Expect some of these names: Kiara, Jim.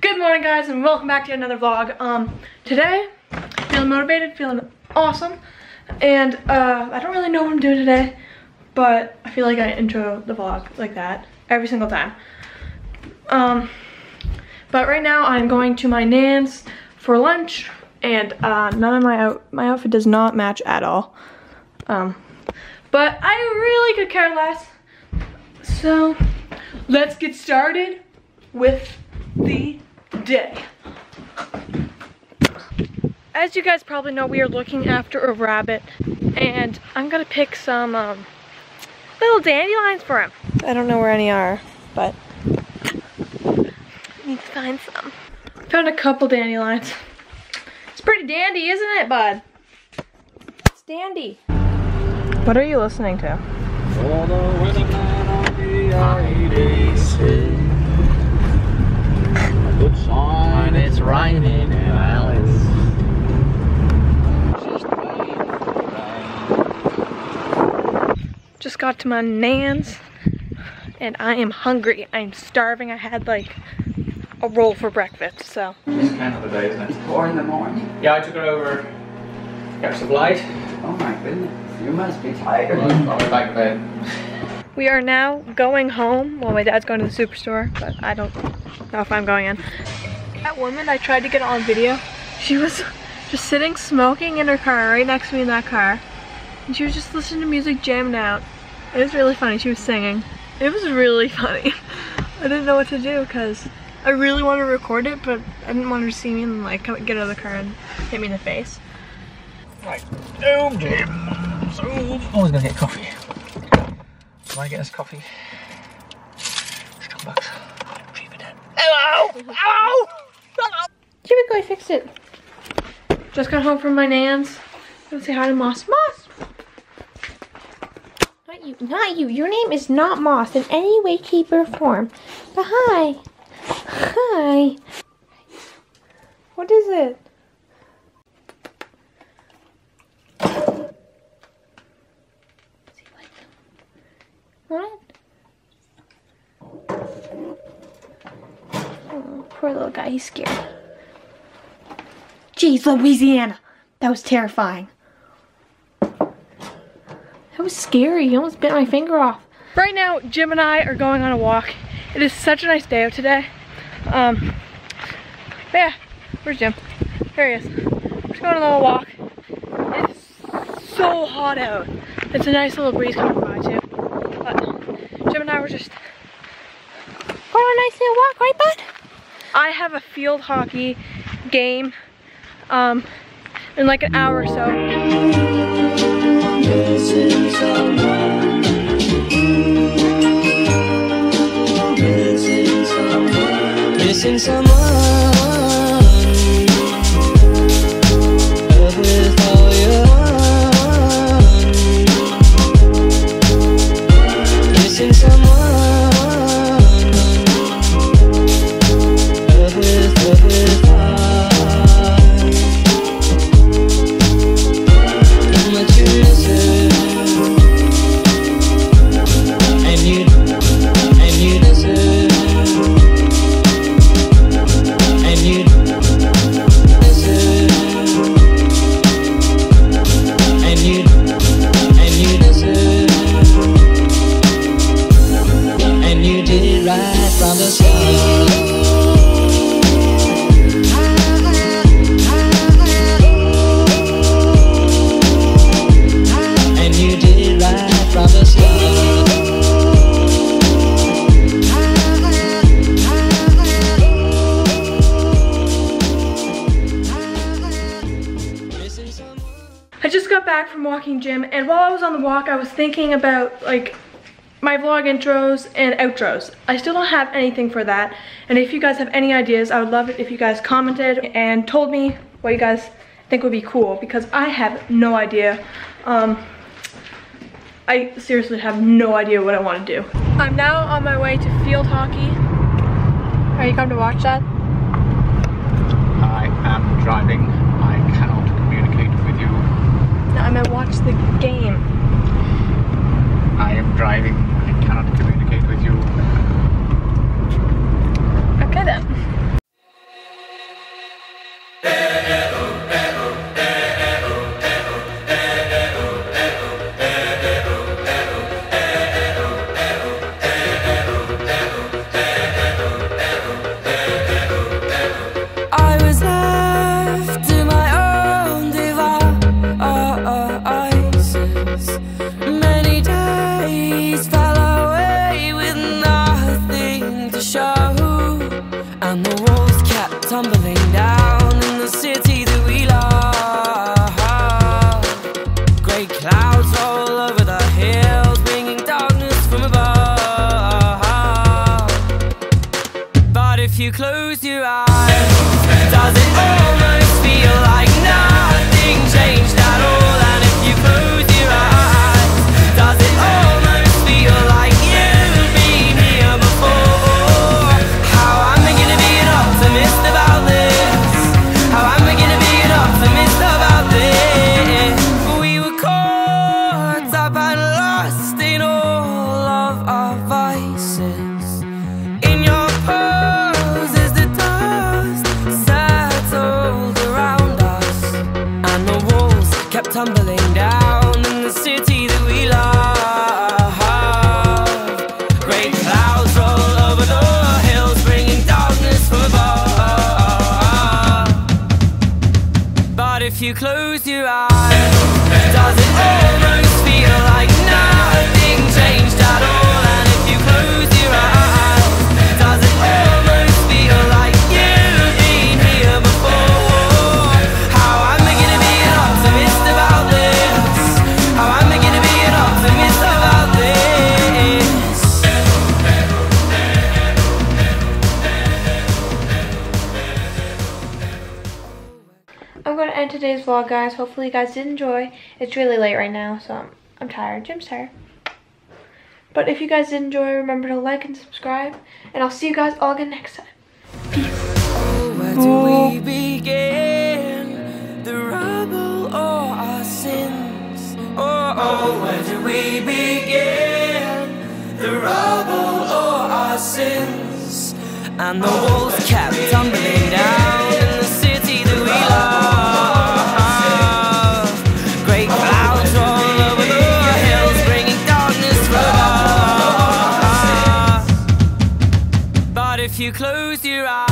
Good morning, guys, and welcome back to another vlog. Today, feeling motivated, feeling awesome, and I don't really know what I'm doing today, but I feel like I intro the vlog like that every single time. But right now I'm going to my nan's for lunch, and none of my outfit does not match at all. But I really could care less, so let's get started with the day. As you guys probably know, we are looking after a rabbit, and I'm gonna pick some little dandelions for him. I don't know where any are, but I need to find some. Found a couple dandelions. It's pretty dandy, isn't it, bud? It's dandy. What are you listening to? All the women on the I-86. Good sign, it's raining in Alice. Just waiting for rain. Just got to my nan's, and I am hungry. I'm starving. I had like a roll for breakfast, so. It's kind of the day, isn't it? 4 in the morning. Yeah, I took it over. Got some light. Oh my goodness, you must be tired. I'll be back to bed. We are now going home. Well, my dad's going to the superstore, but I don't know if I'm going in. That woman I tried to get on video, she was just sitting smoking in her car right next to me in that car, and she was just listening to music, jamming out. It was really funny. She was singing. It was really funny. I didn't know what to do because I really wanted to record it, but I didn't want her to see me and like get out of the car and hit me in the face. Right. Oh, Jim. Oh, I was gonna get coffee. Can I get us coffee? $10. Hello! Hello! Hello! Jim, go fix it. Just got home from my nan's. Let's say hi to Moss. Moss! Not you. Not you. Your name is not Moss in any way, shape, or form. But hi. Hi. What is it? What? Oh, poor little guy, he's scared. Jeez, Louisiana. That was terrifying. That was scary. He almost bit my finger off. Right now, Jim and I are going on a walk. It is such a nice day out today. Yeah, where's Jim? There he is. We're just going on a little walk. It's so hot out. It's a nice little breeze coming by too. But Jim and I were just going on a nice little walk, right, bud? I have a field hockey game in like an hour or so. Missing someone. Missing someone. I just got back from walking Jim, and while I was on the walk, I was thinking about like my vlog intros and outros. I still don't have anything for that, and if you guys have any ideas, I would love it if you guys commented and told me what you guys think would be cool, because I have no idea. I seriously have no idea what I want to do. I'm now on my way to field hockey. Are you come to watch that? I am driving. I cannot communicate with you. No, I'm gonna watch the game. I am driving. I cannot communicate with you. Okay then. tumbling down in the city that we love. Great clouds roll over the hills, bringing darkness from above. But if you close your eyes, does it almost feel like nothing changed at all? And if you close your eyes, does it almost feel like you've been here before? How am I gonna be an optimist about this? How am I gonna be an optimist about this? We were caught up and lost in all of our vices. In your tumbling down in the city that we love. Great clouds roll over the hills, bringing darkness from above. But if you close your eyes, does it almost feel like nothing changed at all? And if you close your eyes, does it almost feel like you've been here before? I'm going to end today's vlog, guys. Hopefully you guys did enjoy. It's really late right now, so I'm tired. Jim's tired. But if you guys did enjoy, remember to like and subscribe. And I'll see you guys all again next time. Peace. Oh, where do we begin? The rubble or our sins? Oh, oh, where do we begin? The rubble or our sins? And the walls kept tumbling down in the city that we love. If you close your eyes.